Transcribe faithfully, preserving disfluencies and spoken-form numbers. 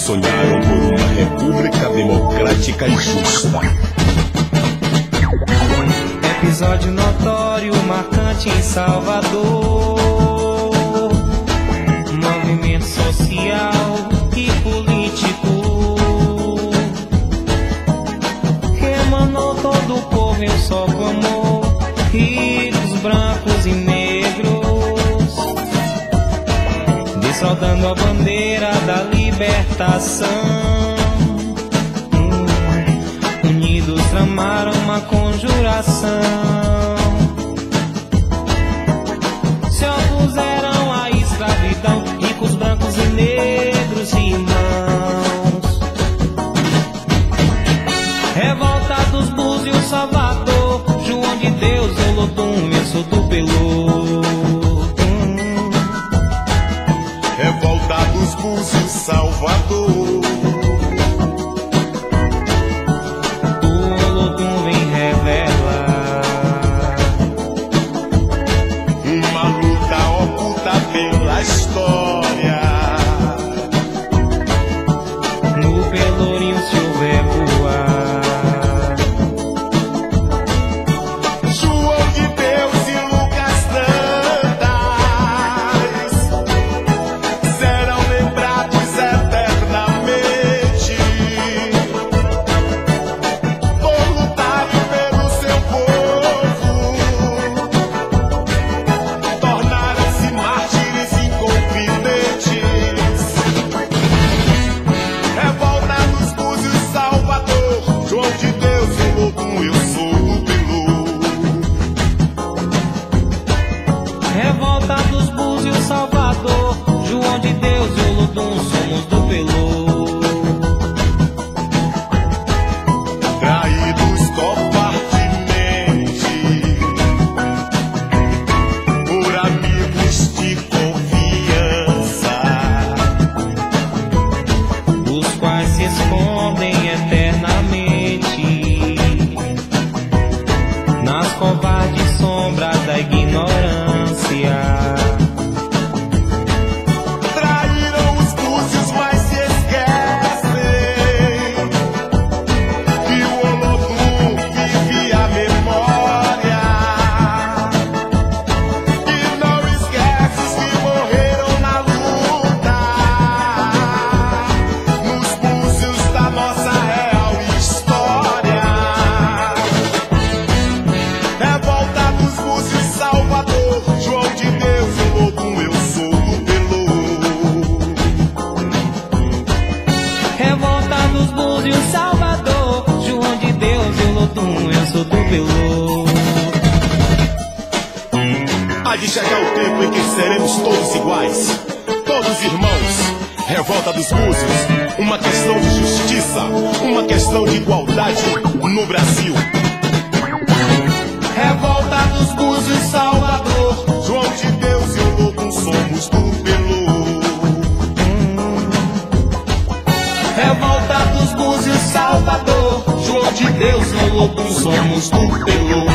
sonharam por uma república democrática e justa. Episódio notório, marcante em Salvador. Movimento social e político que emanou todo o povo em um só clamor. Ricos, brancos e negros desfraldando a bandeira da libertação. Hum, unidos tramaram uma conjuração. Se opuseram à escravidão, ricos, brancos e negros irmãos. Revolta dos Búzios, Salvador, João de Deus, eu lotum, eu sou do Pelô. hum. Revolta dos Búzios, Salvador, o Olodum vem revelar uma luta oculta pela história. No pelourinho se houver voar, João de Deus e Lucas Dantas serão lembrados eternamente por lutarem pelo seu povo. Tornaram-se mártires inconfidentes. Revolta dos Búzios, Salvador, João de Deus, eu lotum, eu sou o Pelô. Revolta dos Búzios, Salvador, João de Deus, eu lotum, somos do Pelô. Traídos covardemente por amigos de confiança, os quais se escondem eternamente nas covardes sombras da ignorância. traíram os Búzios, mas se esquecem que o Olodum vive a memória. E não esquece os que morreram na luta, nos Búzios da nossa real história. Revolta dos Búzios, Salvador, João de Deus, eu lotum, eu sou do Pelô. Revolta dos Búzios, Salvador, João de Deus, eu lotum, eu sou do Pelô. Há de chegar o tempo em que seremos todos iguais, todos irmãos. Revolta dos Búzios, uma questão de justiça, uma questão de igualdade no Brasil. Revolta dos Búzios, Salvador, João de Deus e o Lobo somos do Pelô. Revolta dos Búzios, Salvador, João de Deus e o Lobo somos do Pelô.